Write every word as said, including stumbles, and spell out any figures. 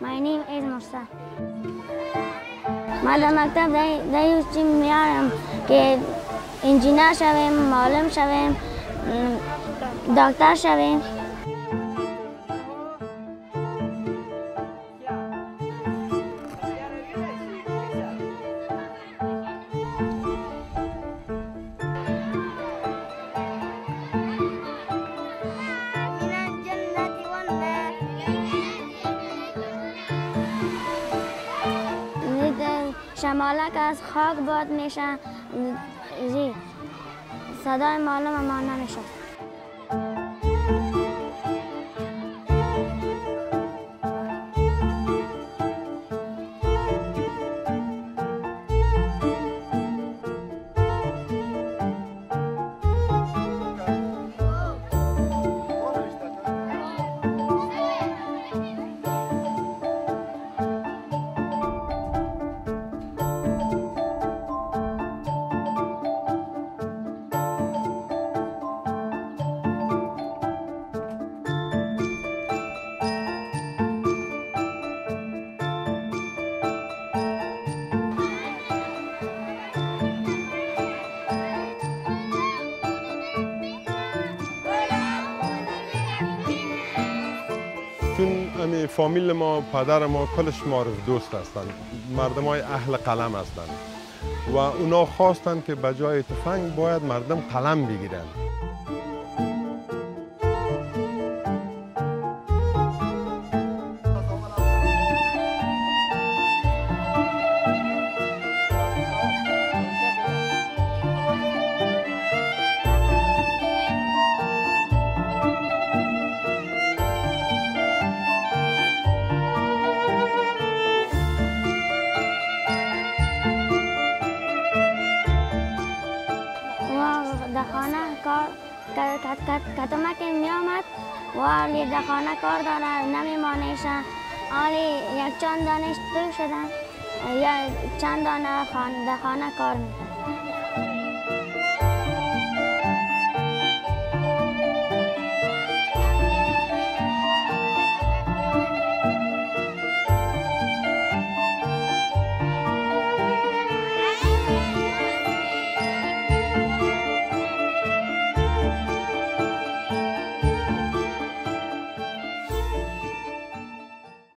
My name is Musa. بعد مکتب دیوز چی میارم که انجینر شویم، معلم شویم، دکتر شویم. شمالک از خاک باد میشن زی صدای معلم اما نمیشه. امی فامیل ما، پدر ما، کلش معرف دوست هستند. مردم های اهل قلم هستند و اونا خواستند که به جای تفنگ باید مردم قلم بگیرند. کتما که می آمد و لیده خانه کار دارد نمی مانیشن آلی یک چند دانش دو شدن یا چند دانه خانه کار می کنند.